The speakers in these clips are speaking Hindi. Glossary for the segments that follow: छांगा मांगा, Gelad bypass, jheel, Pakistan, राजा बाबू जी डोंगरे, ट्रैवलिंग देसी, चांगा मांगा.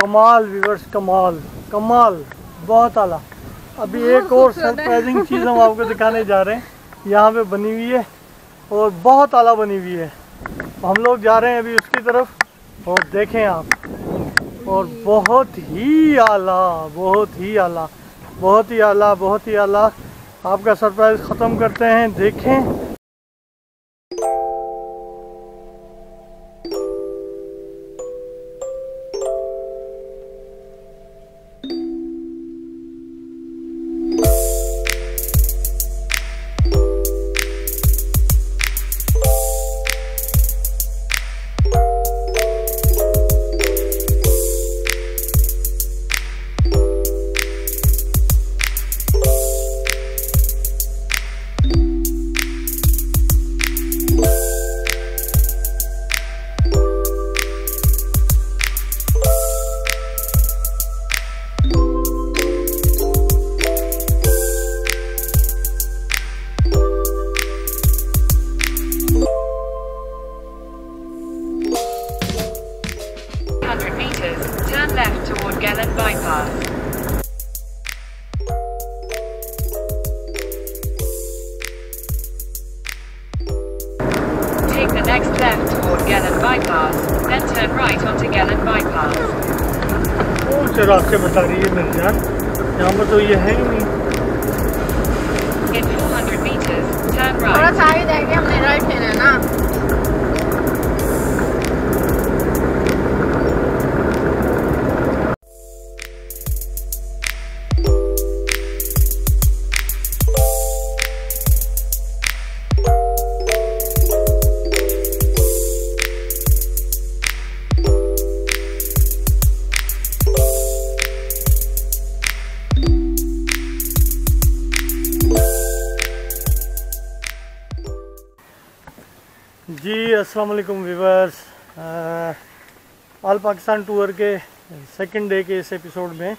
कमाल व्यूअर्स, कमाल कमाल, बहुत आला। अभी एक और सरप्राइजिंग चीज़ हम आपको दिखाने जा रहे हैं। यहाँ पे बनी हुई है और बहुत आला बनी हुई है। हम लोग जा रहे हैं अभी उसकी तरफ और देखें आप, और बहुत ही आला, बहुत ही आला, बहुत ही आला, बहुत ही आला। आपका सरप्राइज ख़त्म करते हैं, देखें। Turn left toward Gelad bypass. Take the next left toward Gelad bypass, then turn right onto Gelad bypass. कौन से रास्ते बता रही है मेरी जान? यहाँ पर तो ये है ही नहीं। In 400 meters, turn right. थोड़ा साइड है कि हमने राइट लेना है ना? जी अस्सलाम वालेकुम व्यूअर्स, आल पाकिस्तान टूर के सेकंड डे के इस एपिसोड में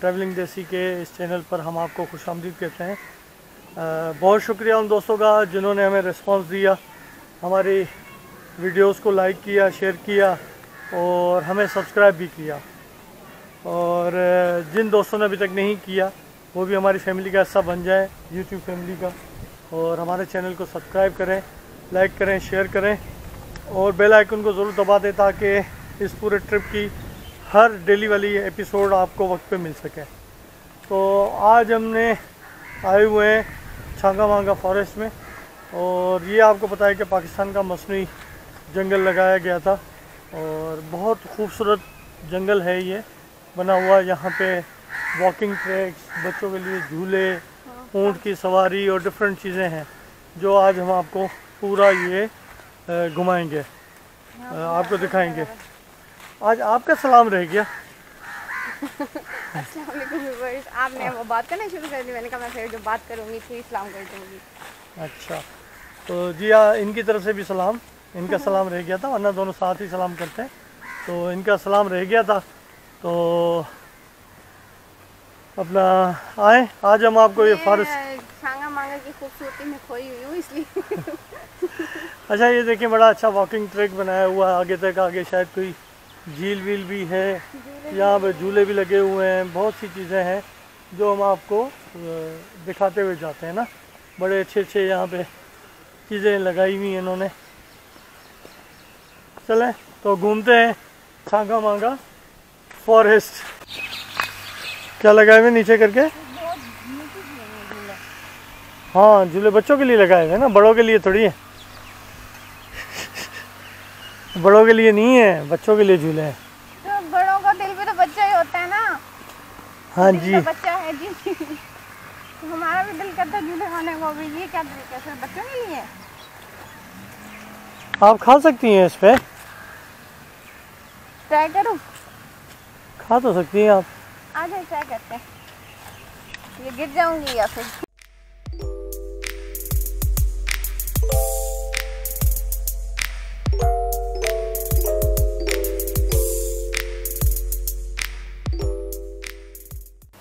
ट्रैवलिंग देसी के इस चैनल पर हम आपको खुशामदीद कहते हैं। बहुत शुक्रिया उन दोस्तों का जिन्होंने हमें रिस्पांस दिया, हमारी वीडियोस को लाइक किया, शेयर किया और हमें सब्सक्राइब भी किया। और जिन दोस्तों ने अभी तक नहीं किया वो भी हमारी फैमिली का हिस्सा बन जाए, यूट्यूब फैमिली का, और हमारे चैनल को सब्सक्राइब करें, लाइक करें, शेयर करें और बेल आइकन को ज़रूर दबा दें ताकि इस पूरे ट्रिप की हर डेली वाली एपिसोड आपको वक्त पे मिल सके। तो आज हमने आए हुए हैं छांगा मांगा फॉरेस्ट में, और ये आपको पता है कि पाकिस्तान का मसनू जंगल लगाया गया था और बहुत खूबसूरत जंगल है ये बना हुआ। यहाँ पे वॉकिंग ट्रैक्स, बच्चों के लिए झूले, ऊँट की सवारी और डिफरेंट चीज़ें हैं जो आज हम आपको पूरा ये घुमाएंगे, आपको दिखाएंगे। आज आपका सलाम रह गया। अस्सलाम वालेकुम व्यूअर्स, आपने वो बात करना शुरू कर दी, मैंने कहा मैं फिर जो बात करूँगी फिर सलाम कर दूँगी। अच्छा, तो जी इनकी तरफ से भी सलाम, इनका सलाम रह गया था, वरना दोनों साथ ही सलाम करते हैं, तो इनका सलाम रह गया था। तो अपना आए, आज हम आपको ये फॉरेस्ट छांगा मांगा की खूबसूरती में खोई हुई हूँ इसलिए। अच्छा, ये देखिए बड़ा अच्छा वॉकिंग ट्रैक बनाया हुआ है आगे तक, आगे शायद कोई झील वील भी है, यहाँ पर झूले भी लगे हुए हैं, बहुत सी चीज़ें हैं जो हम आपको दिखाते हुए जाते हैं ना। बड़े अच्छे अच्छे यहाँ पे चीज़ें लगाई हुई हैं इन्होंने। चलें तो घूमते हैं छांगा मांगा फॉरेस्ट। क्या लगाए हुए नीचे करके? हाँ, झूले बच्चों के लिए लगाए हुए हैं ना, बड़ों के लिए थोड़ी है। बड़ों के लिए नहीं है, बच्चों के लिए झूले हैं। तो बड़ों का दिल भी तो बच्चा ही होता है ना। हाँ जी, तो बच्चा है जी। तो हमारा भी दिल करता है झूले खाने को, भी ये क्या तरीके से बच्चों के लिए। आप खा सकती हैं इस पे, ट्राई करूं? खा तो सकती हैं आप। आज ट्राई करते हैं, ये गिर जाऊंगी या फिर।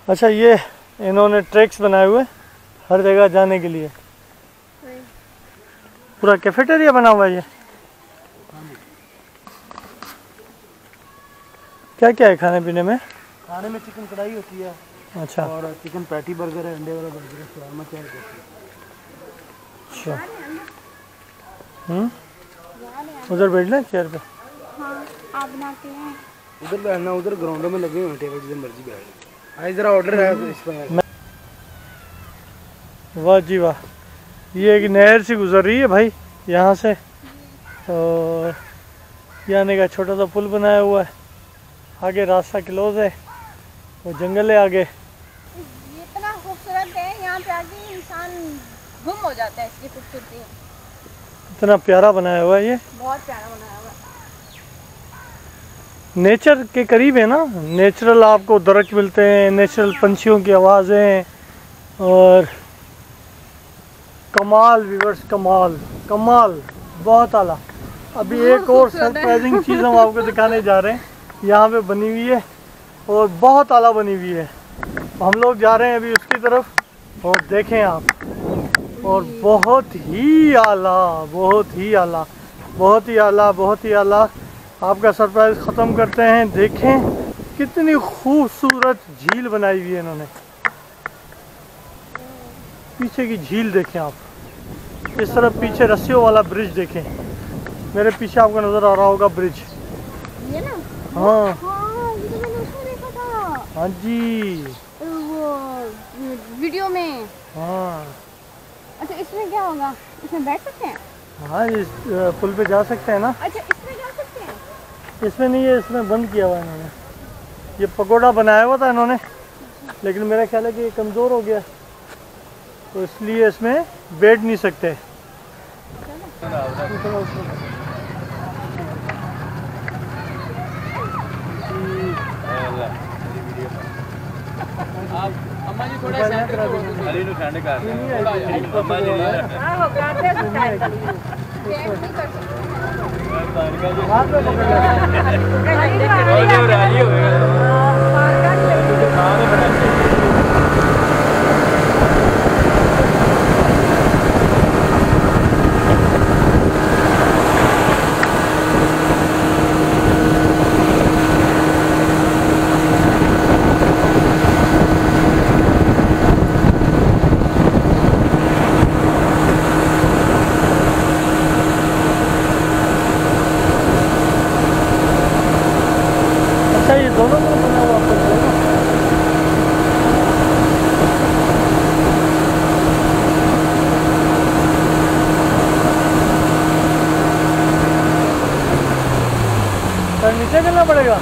अच्छा, ये इन्होंने ट्रैक्स बनाए हुए हर जगह जाने के लिए, पूरा कैफेटेरिया बना हुआ है। ये क्या क्या है खाने पीने में? खाने में चिकन कढ़ाई होती है। अच्छा। और चिकन पैटी बर्गर है, अंडे वाला बर्गर है, शवारमा तैयार करती है। अच्छा। उधर बैठना चेयर पे। हाँ, आप बनाते हैं। उधर बैठना, उधर ग्राउंड में लगे हुए हैं टेबल, जिधर मर्जी बैठ। आज जरा ऑर्डर है तो इसमें। वाह जी वाह, ये एक नहर सी गुजर रही है भाई यहाँ से, और ये आने का छोटा सा पुल बनाया हुआ है, आगे रास्ता क्लोज है, वो जंगल है आगे। इतना खूबसूरत है, यहाँ पे आके इंसान गुम हो जाता है इसकी खूबसूरती में। इतना प्यारा बनाया हुआ है ये, बहुत प्यारा बनाया हुआ है, नेचर के करीब है ना। नेचुरल आपको दरख्त मिलते हैं, नेचुरल पंछियों की आवाज़ें, और कमाल व्यूअर्स, कमाल कमाल, बहुत आला। अभी एक और सरप्राइजिंग चीज़ हम आपको दिखाने जा रहे हैं, यहाँ पे बनी हुई है और बहुत आला बनी हुई है। हम लोग जा रहे हैं अभी उसकी तरफ, और देखें आप, और बहुत ही आला, बहुत ही आला, बहुत ही आला, बहुत ही आला। आपका सरप्राइज ख़त्म करते हैं। देखें कितनी खूबसूरत झील बनाई हुई है इन्होंने, पीछे की झील देखें आप, इस तरफ पीछे रस्सियों वाला ब्रिज देखें, मेरे पीछे आपको नज़र आ रहा होगा ब्रिज, ये ना? हाँ हाँ, ये तो मैंने उसमें देखा था। हाँ जी, वो वीडियो में। हाँ। अच्छा, इसमें क्या होगा? इसमें बैठ सकते हैं? हाँ, इस पुल पे जा सकते हैं ना। अच्छा, इसमें जा सकते हैं? इसमें नहीं है, इसमें बंद किया हुआ है इन्होंने। ये पकौड़ा बनाया हुआ था इन्होंने, लेकिन मेरा ख्याल है कि ये कमज़ोर हो गया, तो इसलिए इसमें बैठ नहीं सकते। नीचे चलना पड़ेगा।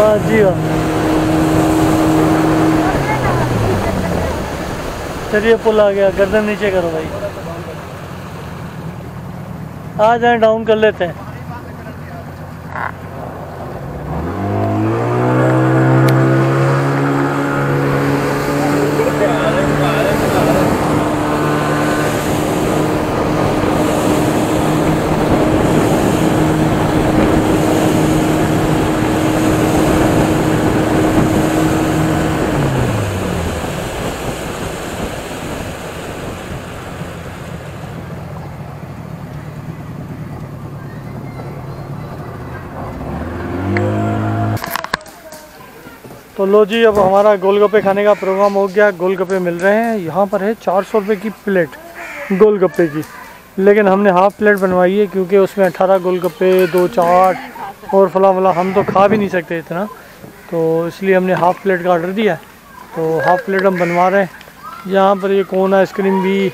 वाह जी वाह, चलिए पुल आ गया, गर्दन नीचे करो भाई, आ जाए डाउन कर लेते हैं। तो लो जी, अब हमारा गोलगप्पे खाने का प्रोग्राम हो गया। गोलगप्पे मिल रहे हैं यहाँ पर, है 400 रुपये की प्लेट गोलगप्पे की, लेकिन हमने हाफ प्लेट बनवाई है क्योंकि उसमें 18 गोलगप्पे, 2 चाट और फला फला, हम तो खा भी नहीं सकते इतना, तो इसलिए हमने हाफ प्लेट का ऑर्डर दिया, तो हाफ प्लेट हम बनवा रहे हैं। यहाँ पर ये कोन आइसक्रीम भी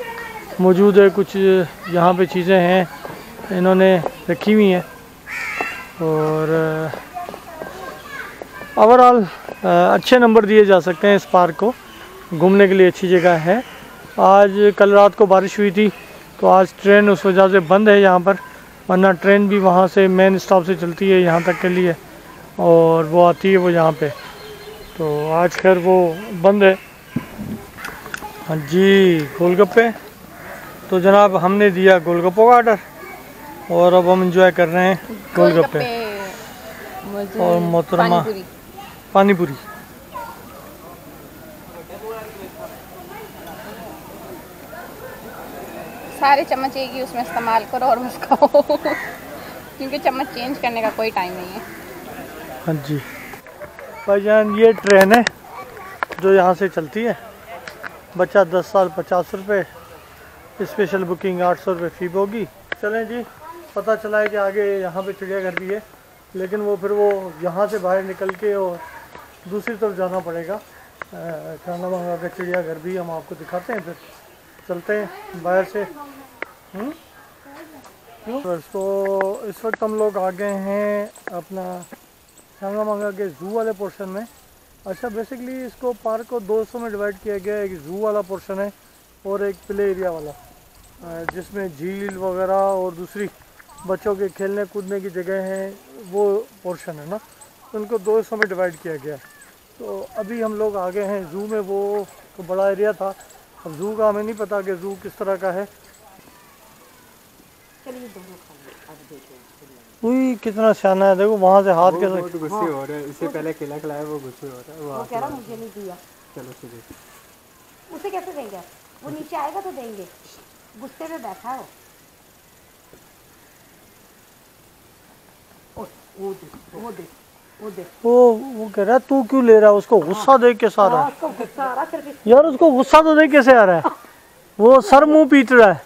मौजूद है, कुछ यहाँ पर चीज़ें हैं इन्होंने रखी हुई हैं, और ओवरऑल अच्छे नंबर दिए जा सकते हैं इस पार्क को, घूमने के लिए अच्छी जगह है। आज कल रात को बारिश हुई थी, तो आज ट्रेन उस वजह से बंद है यहाँ पर, वरना ट्रेन भी वहाँ से मेन स्टॉप से चलती है यहाँ तक के लिए, और वो आती है वो यहाँ पे, तो आज खैर वो बंद है। हाँ जी गोलगप्पे। तो जनाब हमने दिया गोलगप्पों का आर्डर और अब हम इंजॉय कर रहे हैं गोलगप्पे और मोहतरमा पानीपुरी। सारे चम्मच एक ही उसमें इस्तेमाल करो और बस खाओ क्योंकि चम्मच चेंज करने का कोई टाइम नहीं है। हाँ जी भाईजान, ये ट्रेन है जो यहाँ से चलती है। बच्चा 10 साल 50 रुपये, स्पेशल बुकिंग 800 रुपये फी होगी। चलें जी, पता चला है कि आगे यहाँ पे चिड़ियाघर भी है, लेकिन वो फिर वो यहाँ से बाहर निकल के और दूसरी तरफ जाना पड़ेगा। चांगा मांगा का चिड़ियाघर भी हम आपको दिखाते हैं, फिर चलते हैं बाहर से। तो इस वक्त हम लोग आ गए हैं अपना चांगा मांगा के ज़ू वाले पोर्शन में। अच्छा, बेसिकली इसको पार्क को 200 में डिवाइड किया गया है। एक ज़ू वाला पोर्शन है और एक प्ले एरिया वाला, जिसमें झील वगैरह और दूसरी बच्चों के खेलने कूदने की जगह हैं, वो पोर्शन है ना, उनको 200 में डिवाइड किया गया है। तो अभी हम लोग आ गए हैं ज़ू में। वो तो बड़ा एरिया था, अब ज़ू का हमें नहीं पता कि ज़ू किस तरह का है। वही कितना शाना है, देखो वहाँ से हाथ के साथ गुस्से हो रहे हैं। इससे पहले केला खिलाया वो गुस्से हो रहा है, वो कह रहा मुझे नहीं दिया। चलो सीधे उसे कैसे देंगे, वो नीचे आएगा तो देंगे, गुस्से में बैठा हो। वो कह रहा तू क्यों ले रहा है, उसको गुस्सा देख के सारा यार, उसको गुस्सा तो देख कैसे आ रहा है, वो सर मुँह पीट रहा है।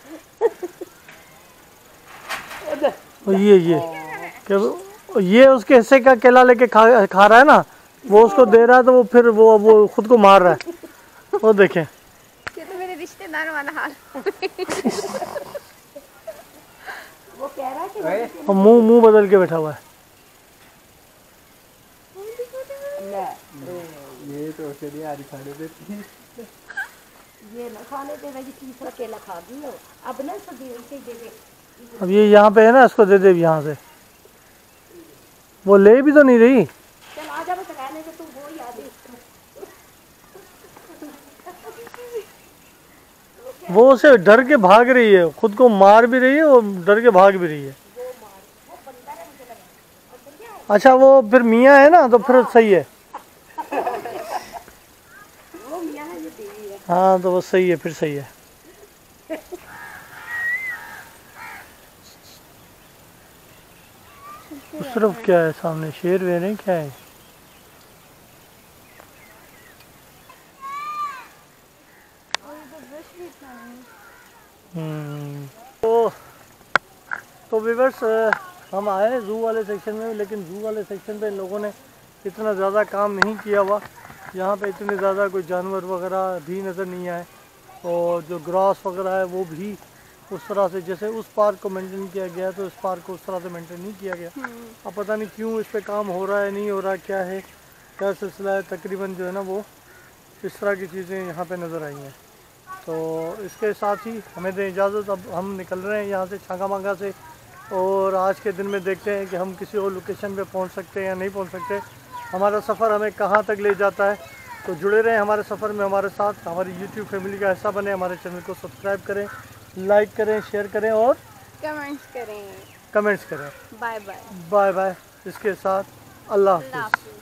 ये उसके हिस्से का केला लेके खा रहा है ना, वो उसको दे रहा है, तो वो फिर वो खुद को मार रहा है। वो देखें, ये तो मेरे रिश्तेदार वाला हाल। वो कह रहा है कि मुंह बदल के बैठा हुआ है। ये तो ये ना खाने दे, मैं तीसरा केला खा गई हूं अब ना, अब ये यहाँ पे है ना, इसको दे दे यहाँ से। वो ले भी तो नहीं रही। चल आजा बस खाने को, तुम वो ही आ दे। वो उसे डर के भाग रही है, खुद को मार भी रही है और डर के भाग भी रही है। अच्छा वो फिर मियाँ है ना, तो फिर सही है। हाँ तो वो सही है, फिर सही है। उस तरफ क्या है सामने, शेर वे रहे क्या है? तो व्यूअर्स, हम आए ज़ू वाले सेक्शन में, लेकिन ज़ू वाले सेक्शन पे इन लोगों ने इतना ज़्यादा काम नहीं किया हुआ। यहाँ पे इतने ज़्यादा कोई जानवर वगैरह भी नज़र नहीं आए, और जो ग्रास वगैरह है वो भी उस तरह से, जैसे उस पार्क को मेंटेन किया गया है, तो इस पार्क को उस तरह से मेंटेन नहीं किया गया। अब पता नहीं क्यों इस पे काम हो रहा है, नहीं हो रहा, क्या है, क्या सिलसिला है। तकरीबन जो है ना, वो इस तरह की चीज़ें यहाँ पे नज़र आई हैं। तो इसके साथ ही हमें दें इजाज़त, अब हम निकल रहे हैं यहाँ से चांगा मांगा से, और आज के दिन में देखते हैं कि हम किसी और लोकेशन पर पहुँच सकते हैं या नहीं पहुँच सकते, हमारा सफ़र हमें कहाँ तक ले जाता है। तो जुड़े रहें हमारे सफ़र में, हमारे साथ, हमारी यूट्यूब फैमिली का हिस्सा बने, हमारे चैनल को सब्सक्राइब करें, लाइक करें, शेयर करें और कमेंट्स करें। Bye bye, bye bye. इसके साथ अल्लाह हाफ़िज़।